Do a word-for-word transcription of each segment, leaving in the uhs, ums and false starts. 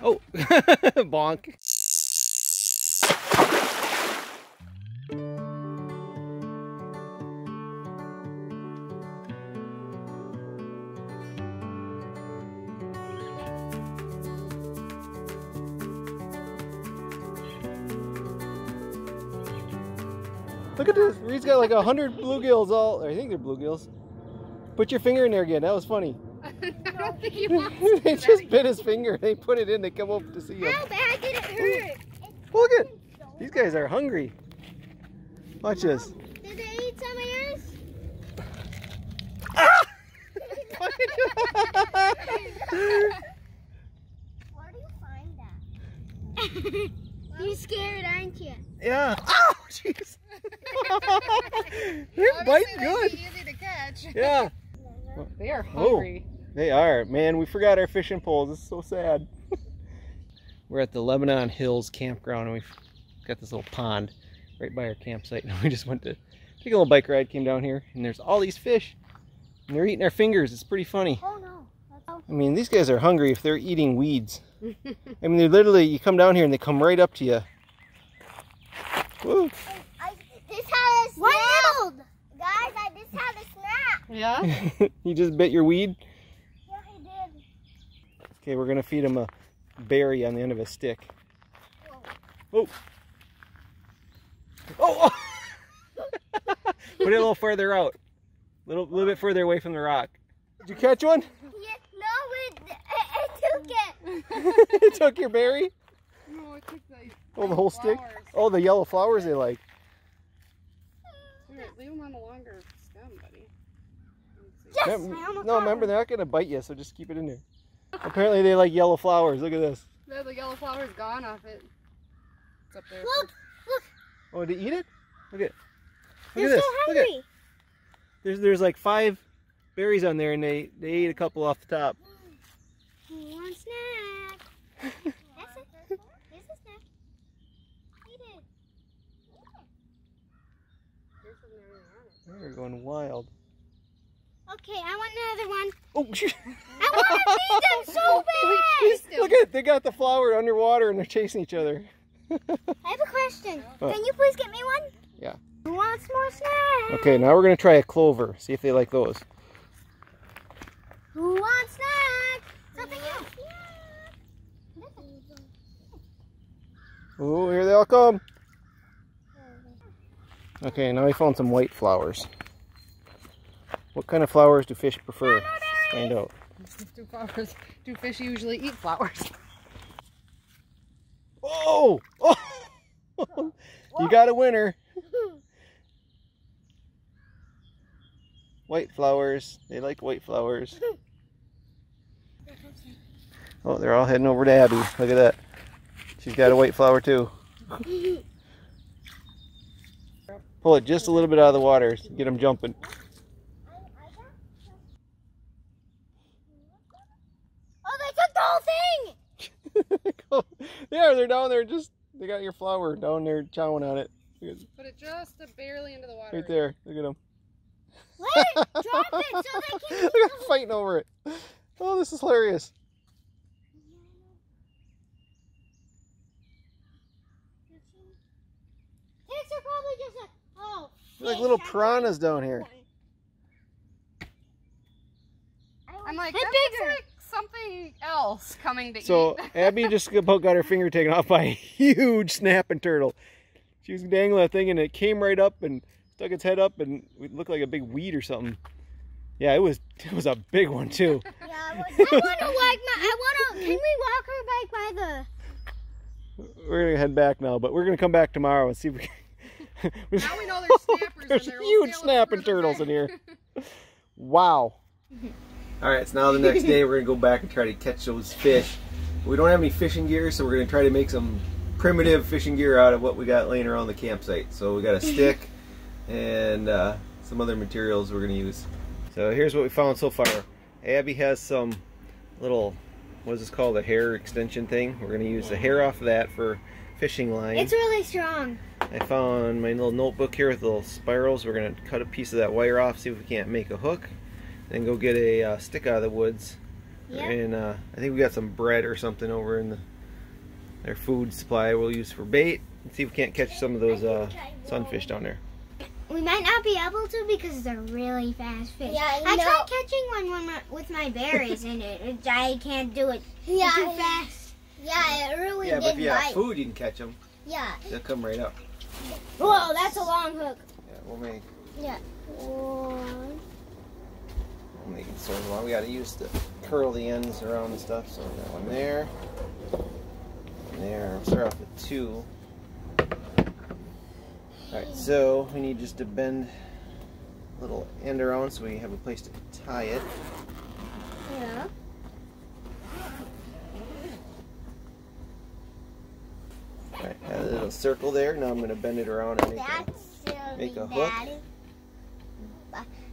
Oh, bonk. Look at this, Reed's got like a hundred bluegills all, or I think they're bluegills. Put your finger in there again, that was funny. I don't think he wants to. They just bit his finger, they put it in, they come up to see you. How bad did it hurt? Look at, these guys are hungry. Watch Mom, this. Did they eat some of yours? Ah! Where do you find that? You're scared, aren't you? Yeah. Oh, jeez. They're biting good. Easy to catch. Yeah. They are hungry. Oh, they are. Man, we forgot our fishing poles. It's so sad. We're at the Lebanon Hills campground, and we've got this little pond right by our campsite. And we just went to take a little bike ride, came down here, and there's all these fish. And they're eating our fingers. It's pretty funny. Oh, no. I mean, these guys are hungry if they're eating weeds. I mean, they're literally, you come down here, and they come right up to you. Woo. I, this had a snap. Guys, I just had a snap. Yeah? He just bit your weed? Yeah, he did. Okay, we're going to feed him a berry on the end of a stick. Whoa. Oh! Oh! Put it a little further out. A little, little bit further away from the rock. Did you catch one? Yeah, no, it, it, it took it. It took your berry? No, it took the... Oh, the whole flowers. Stick? Oh, the yellow flowers they like. Leave them on the longer stem, buddy. Yes, no, no remember, they're not going to bite you, so just keep it in there. Apparently they like yellow flowers. Look at this. No, the yellow flower's gone off it. It's up there. Look, look. Oh, did they eat it? Look at it. Look at this. They're so hungry. There's, there's like five berries on there, and they, they ate a couple off the top. One snack. They're going wild. Okay, I want another one. Oh, I want to feed them so bad! Look at it, they got the flower underwater and they're chasing each other. I have a question. Oh. Can you please get me one? Yeah. Who wants more snacks? Okay, now we're going to try a clover. See if they like those. Who wants snacks? Something else. Yeah. Oh, here they all come. Okay, now we found some white flowers. What kind of flowers do fish prefer? Let's find out. Do, flowers, do fish usually eat flowers? Oh! Oh! You got a winner! White flowers. They like white flowers. Oh, they're all heading over to Abby. Look at that. She's got a white flower too. Pull it just a little bit out of the water to get them jumping. Oh, they took the whole thing! Yeah, they're down there just, they got your flower down there chowing on it. Put it just barely into the water. Right there, look at them. Wait, drop it so they can eat. They're fighting over it. Oh, this is hilarious. Pigs are probably just like, oh. They're like little piranhas down here. I'm like, that looks like something else coming to eat. So Abby just about got her finger taken off by a huge snapping turtle. She was dangling that thing and it came right up and stuck its head up and it looked like a big weed or something. Yeah, it was it was a big one too. Yeah, I want to like my, I want to, can we walk her back by the... We're going to head back now, but we're going to come back tomorrow and see if we can... Now we know there's snappers in there. There's huge snapping turtles in here. Wow. Alright, so now the next day we're going to go back and try to catch those fish. We don't have any fishing gear, so we're going to try to make some primitive fishing gear out of what we got laying around the campsite. So we got a stick and uh, some other materials we're going to use. So here's what we found so far. Abby has some little... what is this called, a hair extension thing. We're going to use the hair off of that for fishing line. It's really strong. I found my little notebook here with little spirals. We're going to cut a piece of that wire off, see if we can't make a hook, then go get a uh, stick out of the woods Yep. And uh, I think we got some bread or something over in the, their food supply we'll use for bait. Let's see if we can't catch some of those uh, sunfish down there. We might not be able to because they're really fast fish. Yeah, I, I tried catching one, one with my berries in it, which I can't do it. Yeah, too fast. Yeah, it really yeah, did. Yeah, but if you bite. have food, you can catch them. Yeah. They'll come right up. Whoa, that's a long hook. Yeah, we'll make. Yeah. One. We'll make it so long. We got to use the curl the ends around and stuff. So we got one there. One there. We'll start off with two. Alright, so we need just to bend a little end around so we have a place to tie it. Yeah. Alright, a little circle there. Now I'm going to bend it around and make a, make a hook.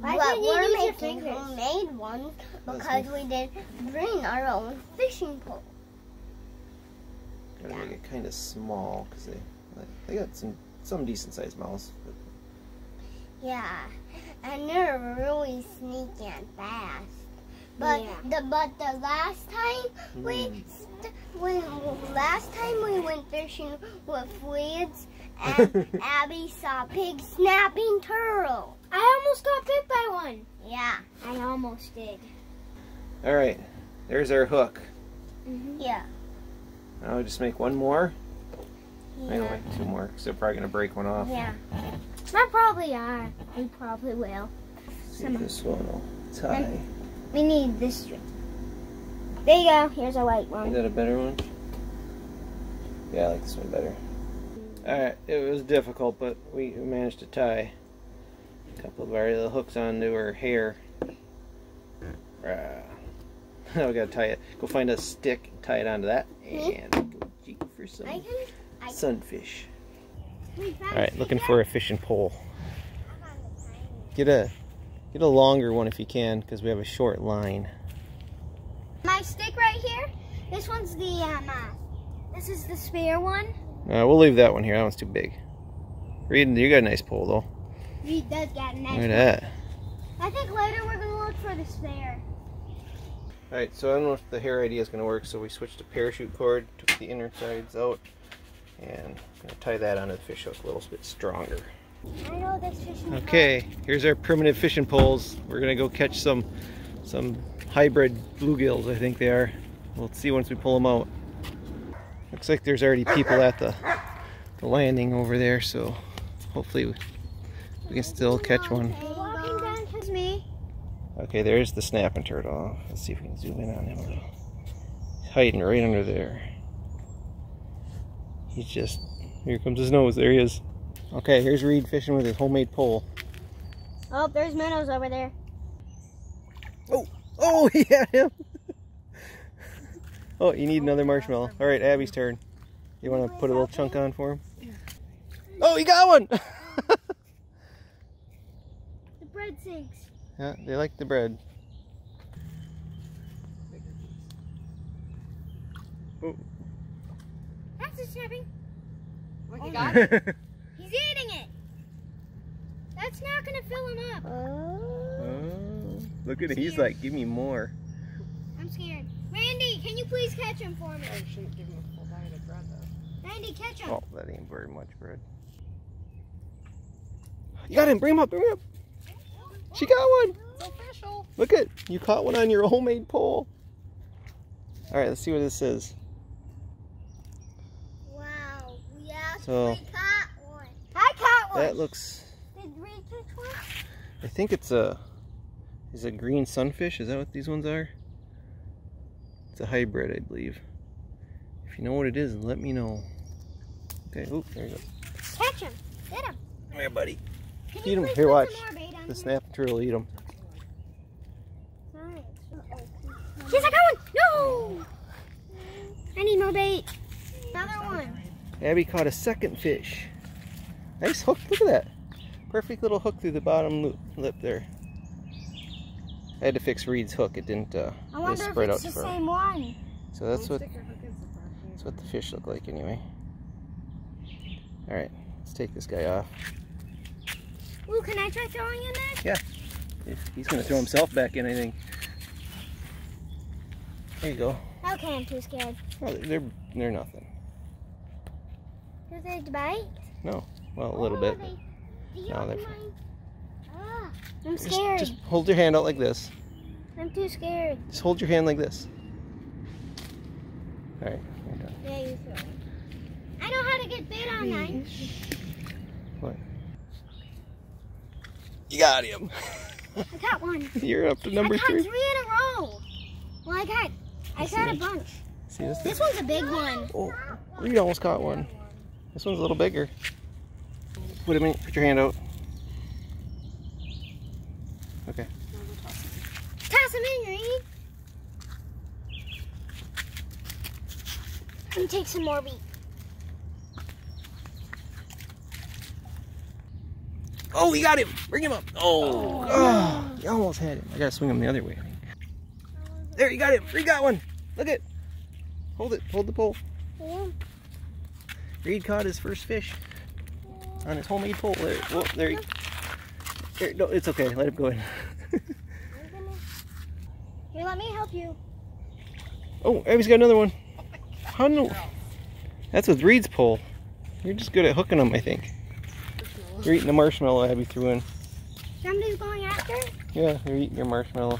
Why did we use your fingers? Homemade ones because we didn't bring our own fishing pole. Gotta make it kind of small because they, they got some. Some decent-sized mouths. But. Yeah, and they're really sneaky and fast. But yeah. the but the last time mm. we st we last time we went fishing with fleas, and Abby saw pig snapping turtle. I almost got bit by one. Yeah, I almost did. All right, there's our hook. Mm-hmm. Yeah. Now we just make one more. Yeah. I like two more, because they're probably going to break one off. Yeah. I probably are. We probably will. See if this one will tie. Then we need this string. There you go. Here's a white one. Is that a better one? Yeah, I like this one better. Alright, it was difficult, but we managed to tie a couple of our little hooks onto her hair. Now we got to tie it. Go find a stick, tie it onto that, and go cheek for some. I can sunfish. Alright, looking for a fishing pole. Get a get a longer one if you can, because we have a short line. My stick right here. This one's the um, uh, this is the spare one. Uh, we'll leave that one here. That one's too big. Reed, you got a nice pole though. Reed does got a nice. Look at that. I think later we're gonna look for the spare. Alright, so I don't know if the hair idea is gonna work, so we switched to parachute cord, took the inner sides out. And I'm going to tie that onto the fish hook a little bit stronger. I know this fishing okay, pole. Here's our primitive fishing poles. We're going to go catch some some hybrid bluegills, I think they are. We'll see once we pull them out. Looks like there's already people at the, the landing over there, so hopefully we, we can still catch one. Walking down to me. Okay, there's the snapping turtle. Let's see if we can zoom in on him a little. He's hiding right under there. He's just, here comes his nose, there he is. Okay, here's Reed fishing with his homemade pole. Oh, there's minnows over there. Oh, oh, he got him. Oh, you need another marshmallow. All right, Abby's turn. You want to put a little chunk on for him? Oh, he got one. The bread sinks. Yeah, they like the bread. Oh. Snapping. What you got? He's eating it. That's not gonna fill him up. Oh. Oh. Look at it. He's like, give me more. I'm scared. Randy, can you please catch him for me? I shouldn't give him a full diet of bread though. Randy, catch him. Oh, that ain't very much bread. You got him. Bring him up. Bring him up. She got one. It's official. Look at you caught one on your homemade pole. All right, let's see what this is. So, we caught one. I caught one. That looks. Did we catch one? I think it's a. Is it green sunfish? Is that what these ones are? It's a hybrid, I believe. If you know what it is, let me know. Okay. Oop. There you go. Catch him. Get him. Come here, buddy. Can eat him. Here, watch. The snapping turtle eat him. Nice. Yes, I got one. No. I need more bait. Another one. Abby caught a second fish. Nice hook, look at that. Perfect little hook through the bottom lip there. I had to fix Reed's hook, it didn't uh, I wonder really spread if it's out the far. Same one. So that's what, that's what the fish look like anyway. Alright, let's take this guy off. Ooh, can I try throwing in there? Yeah, he's going to throw himself back in, I think. There you go. Okay, I'm too scared. No, they're they're nothing. Do they bite? No. Well, a little oh, bit. They, do no, they're fine. Ah, I'm scared. Just, just hold your hand out like this. I'm too scared. Just hold your hand like this. All right. You're done. Yeah, you throw it. I know how to get bit on that. What? You got him. I got one. You're up to number three. I got three. three in a row. Well, I got, I Let's got see. a bunch. See this? This one's a big one. Oh, you almost caught one. This one's a little bigger. Wait a minute. Put your hand out. Okay. Toss him in, Reed. Let me take some more meat. Oh, he got him! Bring him up! Oh, oh no. You almost had him. I gotta swing him the other way. There, you got him! Reed got one! Look it! Hold it, hold the pole. Yeah. Reed caught his first fish on his homemade pole. There, whoa, there he... There, no, it's okay, let him go in. Here, let me help you. Oh, Abby's got another one. How no? That's with Reed's pole. You're just good at hooking them, I think. You're eating the marshmallow Abby threw in. Somebody's going after? Yeah, they're eating your marshmallow.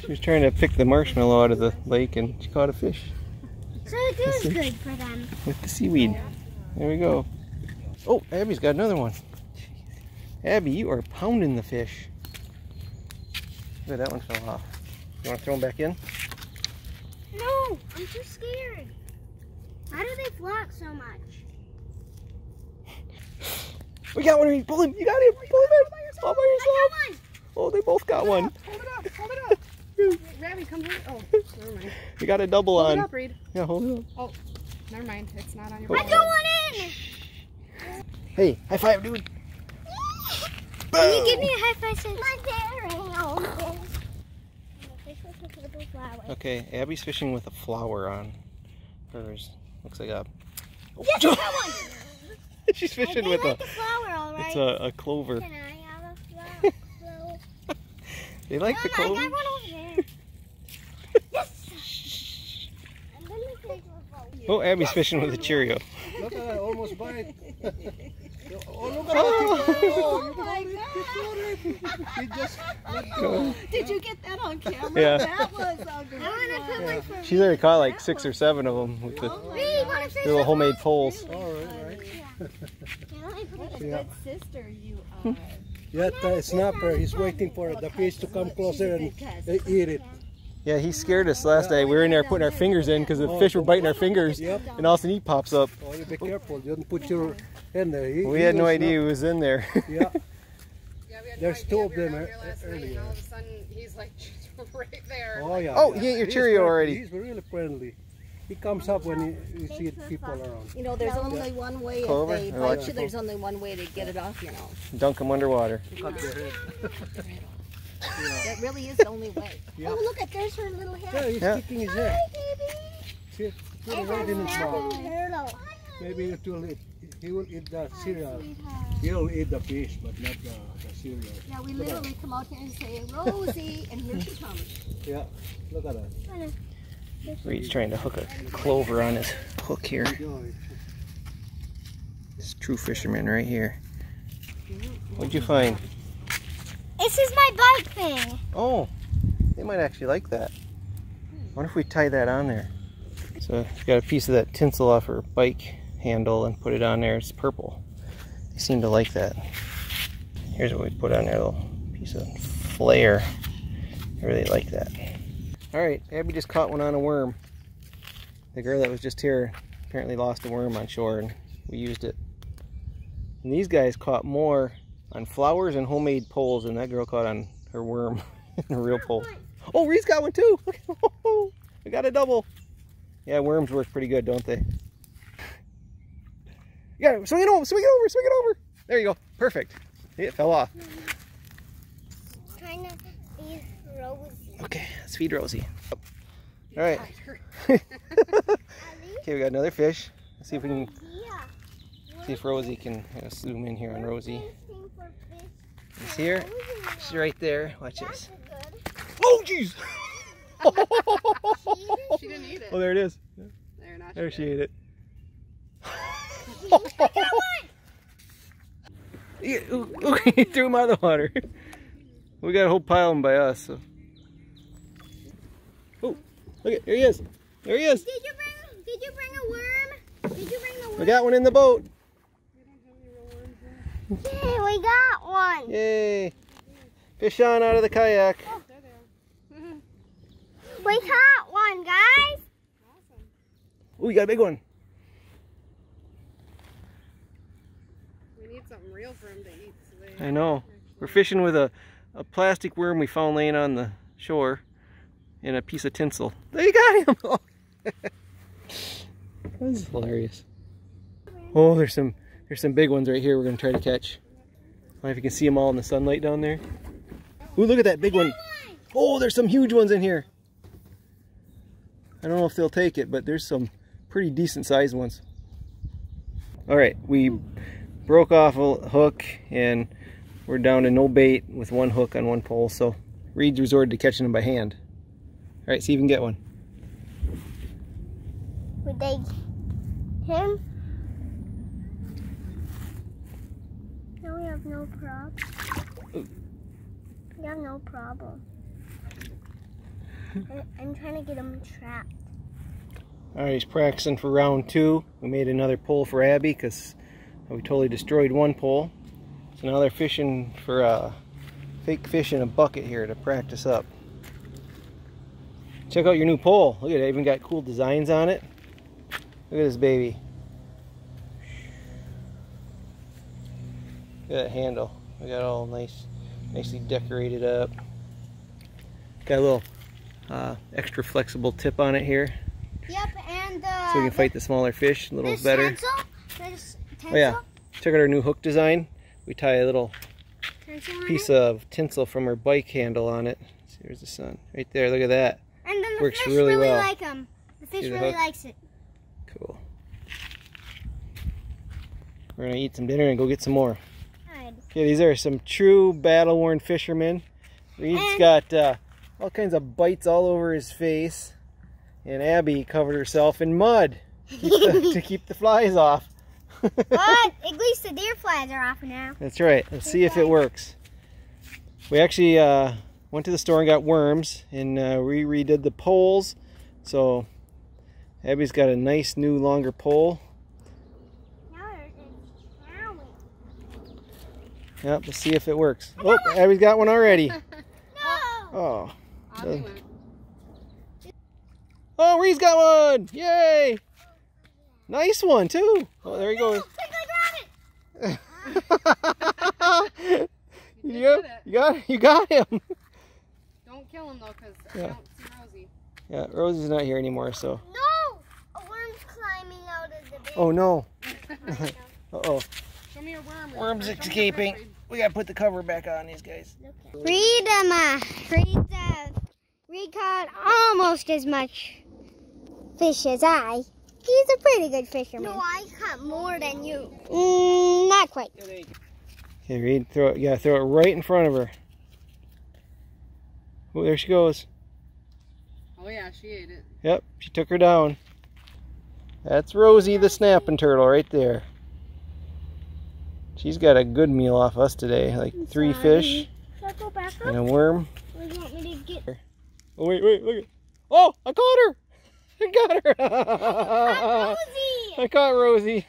She was trying to pick the marshmallow out of the lake and she caught a fish. So it is That's good it. for them. With the seaweed. There we go. Oh, Abby's got another one. Abby, you are pounding the fish. Look, that one fell off. You want to throw them back in? No, I'm too scared. How do they flock so much? We got one. Pull him. You got him. Pull him in. All by yourself. Oh, they both got one. Hold it up. Hold it up. Wait, Abby, come here. Oh, never mind. You got a double on. Hold it up, Reed. Yeah, hold it up. Oh, never mind. It's not on your. I threw one in. Hey, high five, dude. Can you give me a high five? Since my flower. Okay, Abby's fishing with a flower on hers. Looks like a. Oh. Yes, I got one. She's fishing with like a, flower, all right. It's a, a clover. Can I have a flower? They like no, the clover? I got one over there. Yes! I'm gonna take one. Oh, Abby's fishing with a Cheerio. Look at that, almost bite. Oh, look at oh. that. Oh, oh my God. You just let go. Did you get that on camera? Yeah. That was a good one. Yeah. She's already caught like six or seven of them with the oh little homemade poles. All right. What a good sister you are. Yeah, the snapper, he's waiting for the fish to come closer and eat it. Yeah, he scared us last day. We were in there putting our fingers in because the fish were biting our fingers, and all of a sudden he pops up. Oh, you be careful. You don't put your hand there. He, we he had no idea he was in there. Yeah. Yeah, we had There's no two of them we earlier. All of a sudden, he's like right there. Oh, yeah. Oh, yeah. He ate your Cheerio already. He's really friendly. He comes up when you see people around. You know, there's only one way if they bite you, there's only one way to get it off, you know. Dunk them underwater. Cut their head. That really is the only way. Yeah. Oh, look, at there's her little head. Yeah, he's yeah. sticking his head. Hi, baby. See, put it right in his mouth. Maybe it will eat, he will eat the Hi, cereal. Sweetheart. He'll eat the fish, but not the, the cereal. Yeah, we look literally come out here and say, Rosie, and here she comes. Yeah, look at that. Reed's trying to hook a clover on his hook here. This true fisherman right here. What'd you find? This is my bike thing. Oh, they might actually like that. I wonder if we tie that on there. So I've got a piece of that tinsel off her bike handle and put it on there. It's purple. They seem to like that. Here's what we put on there, a little piece of flare. I really like that. Alright, Abby just caught one on a worm. The girl that was just here apparently lost a worm on shore and we used it. And these guys caught more on flowers and homemade poles than that girl caught on her worm and a real pole. Oh, Reed's got one too! We got a double! Yeah, worms work pretty good, don't they? You got it! Swing it over! Swing it over! Swing it over! There you go! Perfect! It fell off. Trying to be Rosie. Okay, let's feed Rosie. All right. Okay, we got another fish. Let's see if we can see if Rosie can uh, zoom in here on Rosie. She's here. She's right there. Watch this. Oh, jeez! Oh, there it is. Yeah. They're not there, sure. She ate it. He threw him out of the water. We got a whole pile of them by us. So. Oh, look at, here he is. There he is. Did you bring, did you bring a worm? Did you bring the worm? We got one in the boat. Yay, yeah, we got one. Yay. Fish on out of the kayak. Oh. We caught one, guys. Awesome. Ooh, you got a big one. We need something real for him to eat today. I know. We're fishing with a, a plastic worm we found laying on the shore and a piece of tinsel. They got him. That's hilarious. Oh, there's some there's some big ones right here we're going to try to catch. I don't know if you can see them all in the sunlight down there. Ooh, look at that big one. Oh, there's some huge ones in here. I don't know if they'll take it, but there's some pretty decent sized ones. All right, we broke off a hook and we're down to no bait with one hook on one pole, so Reed resorted to catching them by hand. All right, see if you can get one. Would they him? No, we have no problem. We have no problem. I'm trying to get him trapped. Alright, he's practicing for round two. We made another pole for Abby because we totally destroyed one pole. So now they're fishing for uh, fake fish in a bucket here to practice up. Check out your new pole. Look at it, it even got cool designs on it. Look at this baby. Look at that handle. We got all nice, nicely decorated up. Got a little Uh, extra flexible tip on it here. Yep, and uh, so we can fight the smaller fish a little this better. Pencil, this pencil. Oh yeah, check out our new hook design. We tie a little pencil piece of tinsel from our bike handle on it. See, there's the sun right there. Look at that. And then the Works fish really, really well. like them. The fish the really hook? likes it. Cool. We're gonna eat some dinner and go get some more. Good. Okay, these are some true battle-worn fishermen. Reed's and got. Uh, all kinds of bites all over his face, and Abby covered herself in mud to keep the, to keep the flies off. But at least the deer flies are off now. That's right. Let's see if it works. We actually uh, went to the store and got worms, and uh, we redid the poles. So Abby's got a nice new longer pole. Yep. Let's see if it works. Oh, Abby's got one already. No. Oh. Uh, oh, Ree's got one! Yay! Nice one, too! Oh, there he no, goes. I got it. you, you, got, it. you, got, you got him! Don't kill him, though, because yeah. I don't see Rosie. Yeah, Rosie's not here anymore, so... No! A worm's climbing out of the bait. Oh, no. Uh-oh. Show me a worm. Worm's escaping. We gotta put the cover back on these guys. Reed, um, Reed, uh, Reed caught almost as much fish as I. He's a pretty good fisherman. No, I caught more than you. Mm, not quite. Okay, Reed, throw it. You gotta throw it right in front of her. Oh, there she goes. Oh yeah, she ate it. Yep, she took her down. That's Rosie the snapping turtle right there. She's got a good meal off us today, like I'm three sorry. fish and a worm. Where do you want me to get... Oh, wait, wait, look. Oh, I caught her. I got her. I caught Rosie. I caught Rosie.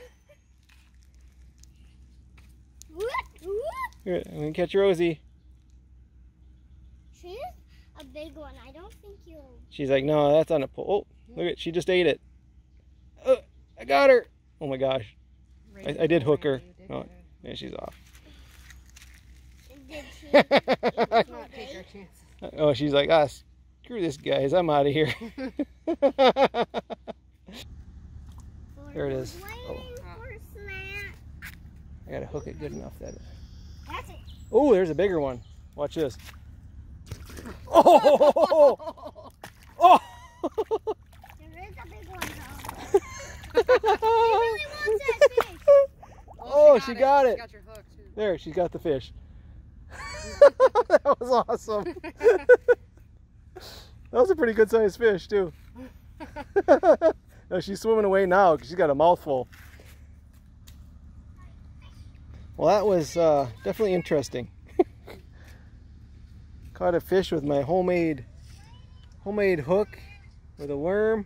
Whoop, whoop. Here, I'm going to catch Rosie. She's a big one. I don't think you... She's like, no, that's on a pole. Oh, look at, she just ate it. Oh, I got her. Oh, my gosh. I, I did hook her. No. Yeah, she's off. Oh, she's like, ah, screw this, guys. I'm out of here. There it is. Oh. I gotta hook it good enough that. Oh, there's a bigger one. Watch this. Oh! Oh! There is a big one, though. Really wants that fish. Oh, she got it. She got it. She got your hook too. There, she's got the fish. That was awesome. That was a pretty good sized fish, too. No, she's swimming away now because she's got a mouthful. Well, that was uh, definitely interesting. Caught a fish with my homemade homemade hook with a worm.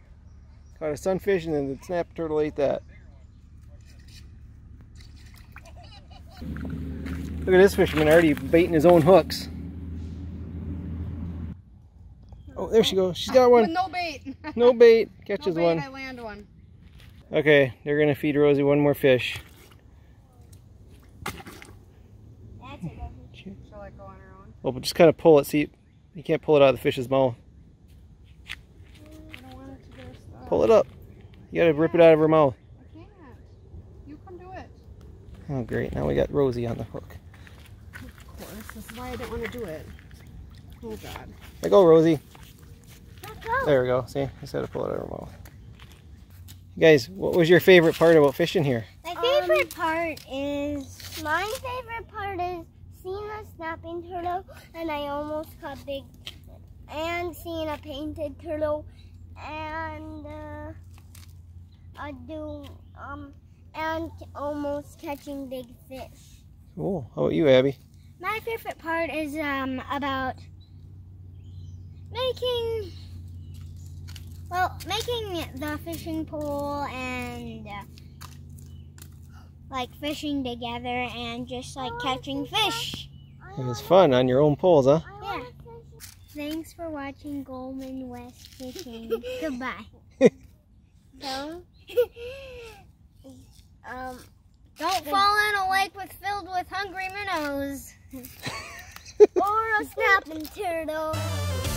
Caught a sunfish and then the snapper turtle ate that. Look at this fisherman already baiting his own hooks. Oh, there she goes. She's got one. With no bait. No bait. Catches no bait, one. I land one. Okay, they're gonna feed Rosie one more fish. That's it. She'll let go on her own. Well, but just kind of pull it. See, you can't pull it out of the fish's mouth. Pull it up. You gotta rip it out of her mouth. I can't. You come do it. Oh great, now we got Rosie on the hook. Of course, that's why I didn't want to do it. Oh god. There go, Rosie. Go. There we go, see? Just had to pull it out of her mouth. You guys, what was your favorite part about fishing here? My favorite um, part is... My favorite part is seeing a snapping turtle, and I almost caught big... And seeing a painted turtle. And uh, I do um and almost catching big fish. Cool. How about you, Abby? My favorite part is um about making well making the fishing pool and uh, like fishing together and just like catching fish. It was fun on your own poles, huh? Yeah. Thanks for watching Go Midwest Fishing. Goodbye. Don't, um, don't fall in a lake with filled with hungry minnows. Or a snapping turtle.